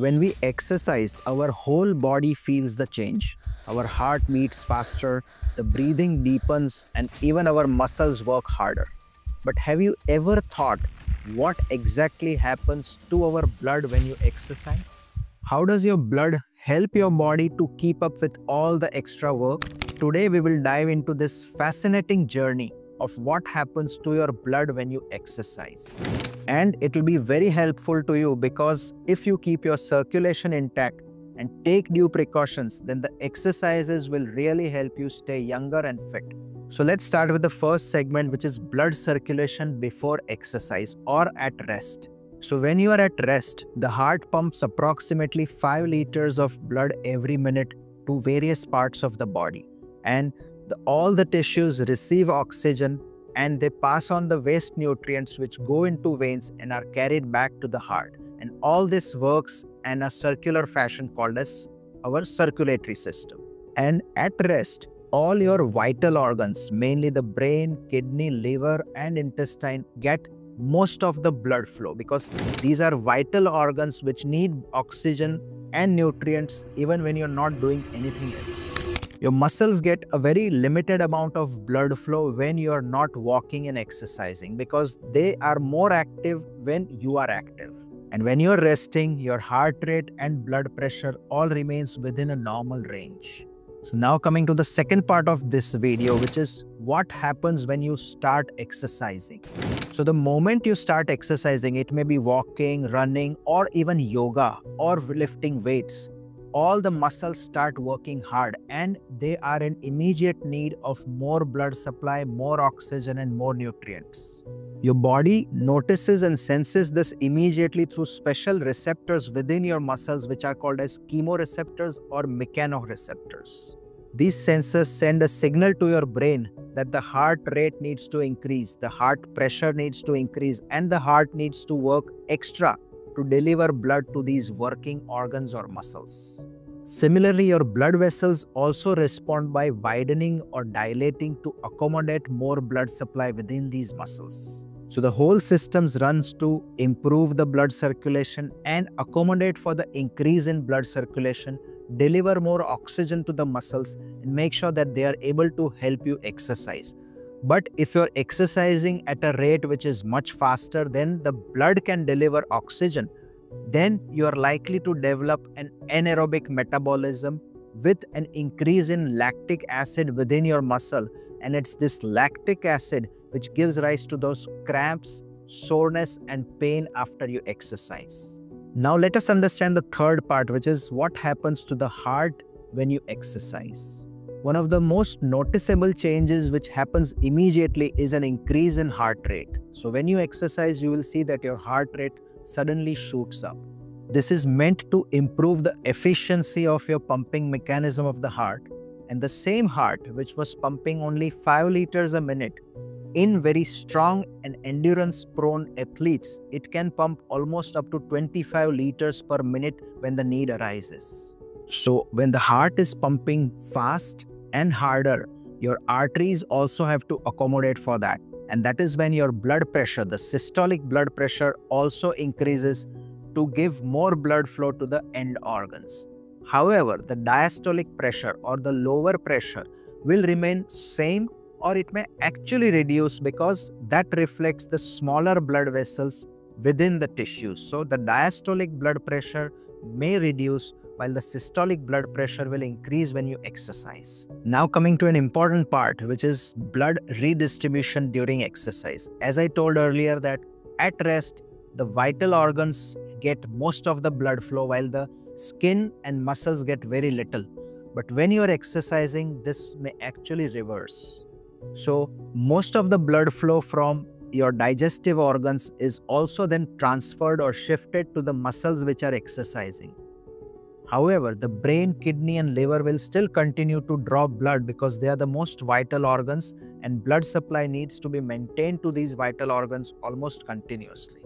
When we exercise, our whole body feels the change. Our heart beats faster, the breathing deepens, and even our muscles work harder. But have you ever thought what exactly happens to our blood when you exercise? How does your blood help your body to keep up with all the extra work? Today, we will dive into this fascinating journey of what happens to your blood when you exercise. And it will be very helpful to you because if you keep your circulation intact and take due precautions, then the exercises will really help you stay younger and fit. So let's start with the first segment, which is blood circulation before exercise or at rest. So when you are at rest, the heart pumps approximately 5 liters of blood every minute to various parts of the body. And all the tissues receive oxygen and they pass on the waste nutrients which go into veins and are carried back to the heart. And all this works in a circular fashion called as our circulatory system. And at rest, all your vital organs, mainly the brain, kidney, liver, and intestine, get most of the blood flow because these are vital organs which need oxygen and nutrients even when you're not doing anything else. Your muscles get a very limited amount of blood flow when you are not walking and exercising because they are more active when you are active. And when you are resting, your heart rate and blood pressure all remains within a normal range. So now coming to the second part of this video, which is what happens when you start exercising. So the moment you start exercising, it may be walking, running, or even yoga or lifting weights. All the muscles start working hard and they are in immediate need of more blood supply, more oxygen and more nutrients. Your body notices and senses this immediately through special receptors within your muscles which are called as chemoreceptors or mechanoreceptors. These sensors send a signal to your brain that the heart rate needs to increase, the heart pressure needs to increase and the heart needs to work extra to deliver blood to these working organs or muscles. Similarly, your blood vessels also respond by widening or dilating to accommodate more blood supply within these muscles. So the whole system runs to improve the blood circulation and accommodate for the increase in blood circulation, deliver more oxygen to the muscles and make sure that they are able to help you exercise. But if you're exercising at a rate which is much faster than the blood can deliver oxygen, then you're likely to develop an anaerobic metabolism with an increase in lactic acid within your muscle. And it's this lactic acid which gives rise to those cramps, soreness, and pain after you exercise. Now let us understand the third part, which is what happens to the heart when you exercise. One of the most noticeable changes which happens immediately is an increase in heart rate. So when you exercise, you will see that your heart rate suddenly shoots up. This is meant to improve the efficiency of your pumping mechanism of the heart. And the same heart, which was pumping only 5 liters a minute, in very strong and endurance-prone athletes, it can pump almost up to 25 liters per minute when the need arises. So when the heart is pumping fast and harder, your arteries also have to accommodate for that. And that is when your blood pressure, the systolic blood pressure, also increases to give more blood flow to the end organs. However, the diastolic pressure or the lower pressure will remain same or it may actually reduce because that reflects the smaller blood vessels within the tissues. So the diastolic blood pressure may reduce while the systolic blood pressure will increase when you exercise. Now coming to an important part, which is blood redistribution during exercise. As I told earlier that at rest, the vital organs get most of the blood flow while the skin and muscles get very little. But when you're exercising, this may actually reverse. So most of the blood flow from your digestive organs is also then transferred or shifted to the muscles which are exercising. However, the brain, kidney and liver will still continue to draw blood because they are the most vital organs and blood supply needs to be maintained to these vital organs almost continuously.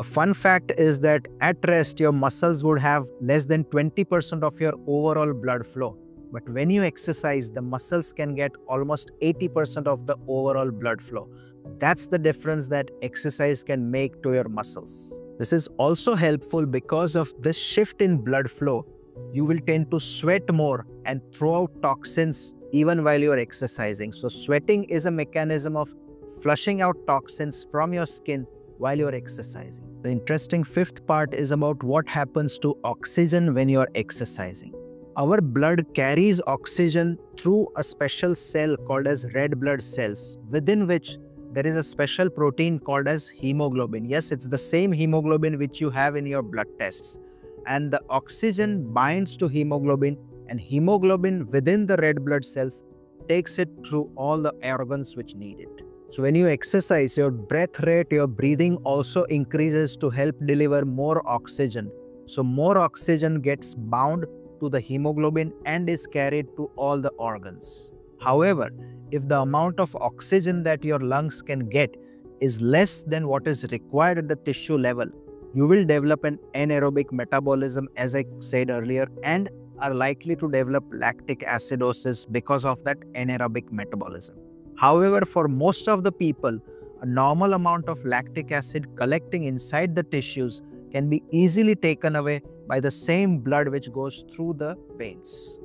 A fun fact is that at rest, your muscles would have less than 20% of your overall blood flow. But when you exercise, the muscles can get almost 80% of the overall blood flow. That's the difference that exercise can make to your muscles. This is also helpful because of this shift in blood flow. You will tend to sweat more and throw out toxins even while you're exercising. So sweating is a mechanism of flushing out toxins from your skin while you're exercising. The interesting fifth part is about what happens to oxygen when you're exercising. Our blood carries oxygen through a special cell called as red blood cells, within which there is a special protein called as hemoglobin. Yes, it's the same hemoglobin which you have in your blood tests. And the oxygen binds to hemoglobin, and hemoglobin within the red blood cells takes it through all the organs which need it. So when you exercise, your breath rate, your breathing also increases to help deliver more oxygen. So more oxygen gets bound to the hemoglobin and is carried to all the organs. However, if the amount of oxygen that your lungs can get is less than what is required at the tissue level, you will develop an anaerobic metabolism, as I said earlier, and are likely to develop lactic acidosis because of that anaerobic metabolism. However, for most of the people, a normal amount of lactic acid collecting inside the tissues can be easily taken away by the same blood which goes through the veins.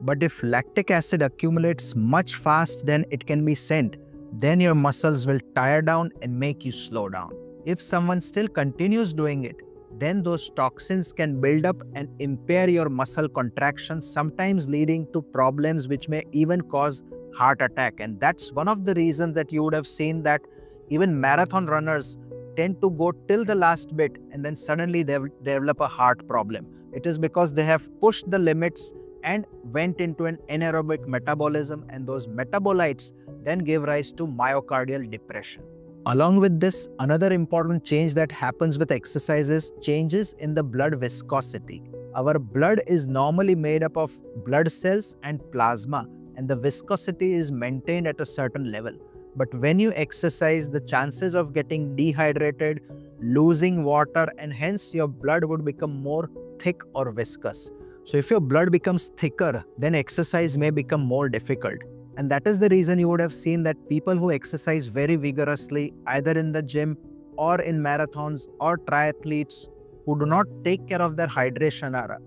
But if lactic acid accumulates much faster than it can be sent, then your muscles will tire down and make you slow down. If someone still continues doing it, then those toxins can build up and impair your muscle contraction, sometimes leading to problems which may even cause heart attack. And that's one of the reasons that you would have seen that even marathon runners tend to go till the last bit and then suddenly they develop a heart problem. It is because they have pushed the limits and went into an anaerobic metabolism, and those metabolites then gave rise to myocardial depression. Along with this, another important change that happens with exercise is changes in the blood viscosity. Our blood is normally made up of blood cells and plasma, and the viscosity is maintained at a certain level. But when you exercise, the chances of getting dehydrated, losing water, and hence your blood would become more thick or viscous. So if your blood becomes thicker, then exercise may become more difficult. And that is the reason you would have seen that people who exercise very vigorously, either in the gym or in marathons or triathletes, who do not take care of their hydration are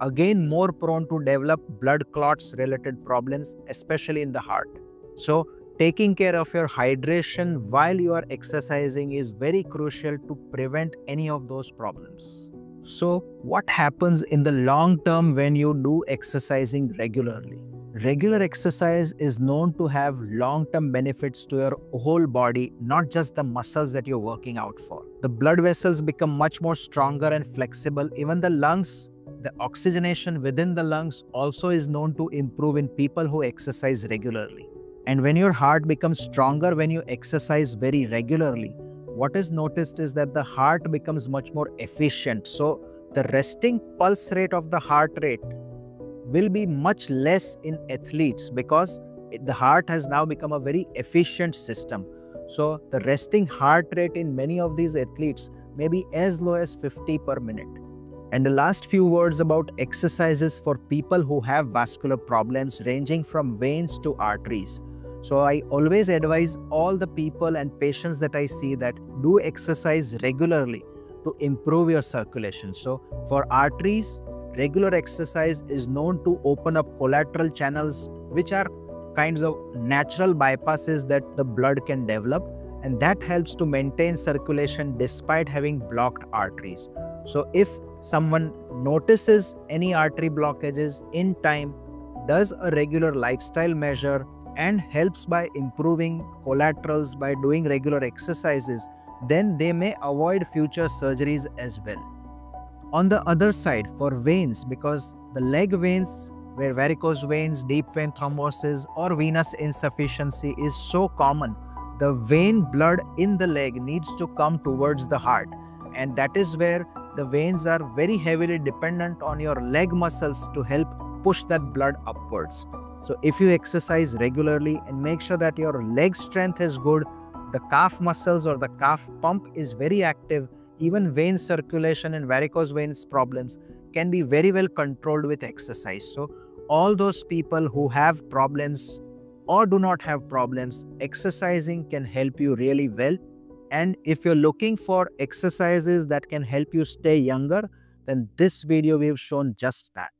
again more prone to develop blood clots related problems, especially in the heart. So taking care of your hydration while you are exercising is very crucial to prevent any of those problems. So what happens in the long term when you do exercising regularly? Regular exercise is known to have long-term benefits to your whole body, not just the muscles that you're working out for. The blood vessels become much more stronger and flexible. Even the lungs, the oxygenation within the lungs also is known to improve in people who exercise regularly. And when your heart becomes stronger when you exercise very regularly, what is noticed is that the heart becomes much more efficient. So the resting pulse rate of the heart rate will be much less in athletes because the heart has now become a very efficient system. So the resting heart rate in many of these athletes may be as low as 50 per minute. And the last few words about exercises for people who have vascular problems ranging from veins to arteries. So I always advise all the people and patients that I see that do exercise regularly to improve your circulation. So for arteries, regular exercise is known to open up collateral channels, which are kinds of natural bypasses that the blood can develop, and that helps to maintain circulation despite having blocked arteries. So if someone notices any artery blockages in time, does a regular lifestyle measure and helps by improving collaterals by doing regular exercises, then they may avoid future surgeries as well. On the other side, for veins, because the leg veins, where varicose veins, deep vein thrombosis or venous insufficiency is so common, the vein blood in the leg needs to come towards the heart. And that is where the veins are very heavily dependent on your leg muscles to help push that blood upwards. So if you exercise regularly and make sure that your leg strength is good, the calf muscles or the calf pump is very active, even vein circulation and varicose veins problems can be very well controlled with exercise. So all those people who have problems or do not have problems, exercising can help you really well. And if you're looking for exercises that can help you stay younger, then this video we've shown just that.